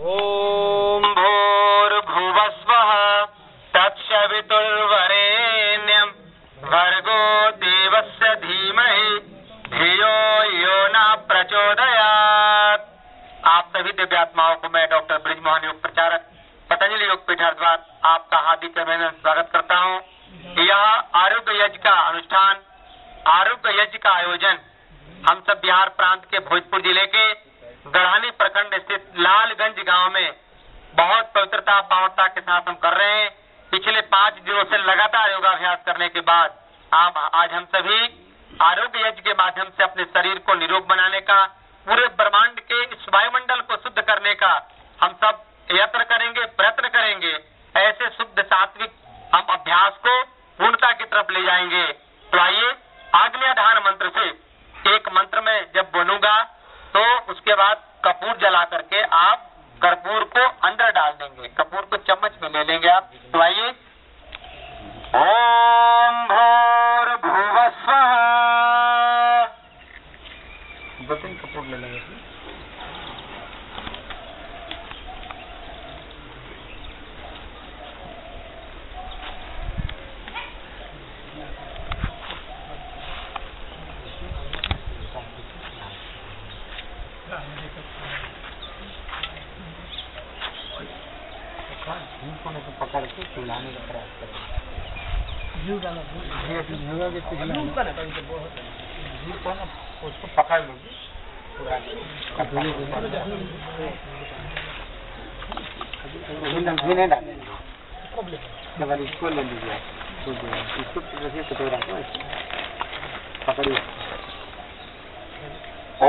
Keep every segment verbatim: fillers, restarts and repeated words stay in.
ओम भूर्भुवस्वः तत्सवितुर्वरेण्यं भर्गो देवस्य धीमहि धियो यो न प्रचोदयात्। आप सभी दिव्यात्माओं को मैं डॉक्टर ब्रिज मोहन योग प्रचारक पतंजलि योग पीठ हरिद्वार आपका हार्दिक अभिनंदन स्वागत करता हूँ। यह आरोग्य यज्ञ का अनुष्ठान, आरोग्य यज्ञ का आयोजन हम सब बिहार प्रांत के भोजपुर जिले के गढ़नी प्रखंड स्थित लालगंज गांव में बहुत पवित्रता पावनता के साथ हम कर रहे हैं। पिछले पाँच दिनों से लगातार योगाभ्यास करने के बाद आप आज हम सभी आरोग्य यज्ञ के माध्यम से अपने शरीर को निरोग बनाने का, पूरे ब्रह्मांड के इस वायुमंडल को शुद्ध करने का हम सब यत्न करेंगे, प्रयत्न करेंगे। ऐसे शुद्ध सात्विक हम अभ्यास को पूर्णता की तरफ ले जाएंगे। तो आइए आज्ञाधार मंत्र से एक मंत्र में जब बोलूंगा तो उसके बाद कपूर जला करके आप कर्पूर को अंदर डाल देंगे, कपूर को चम्मच में ले लेंगे आप। तो आइए, ओम भूर्भुवस्वः, बताइए कपूर ले लेंगे। पकड़ के चुलाने का प्रयास करें, उसको पकड़ लोगे नहीं डालें। जब इसको ले लीजिए, इसको कटोरा को पकड़िए।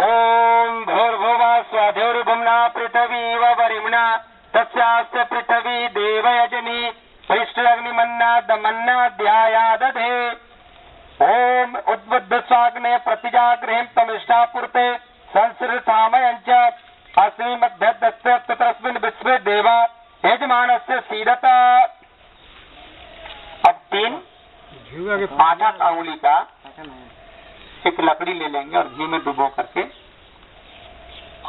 ओम भूर्भुवः स्वधुर्भुवना पृथिवीव वरिम्णा तस्यास्य पृथ्वी देवयजनी वैष्णग्निमन्ना दमन्ना ध्यायादधे। ओम उद्बुद्ध स्वाग्ने प्रतिजाग्रहिं तमिष्ठापुरते संसृतामयञ्च अस्मि मध्यदस्य तत्रस्मिन् विश्वे देवा यजमानस्य सीदता। अब तीन पाठक अंगुली का एक लकड़ी ले लेंगे और घी में डुबो करके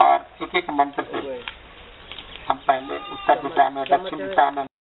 और एक एक मंत्र से हम पहले उत्तर दिशा में, दक्षिण दिशा में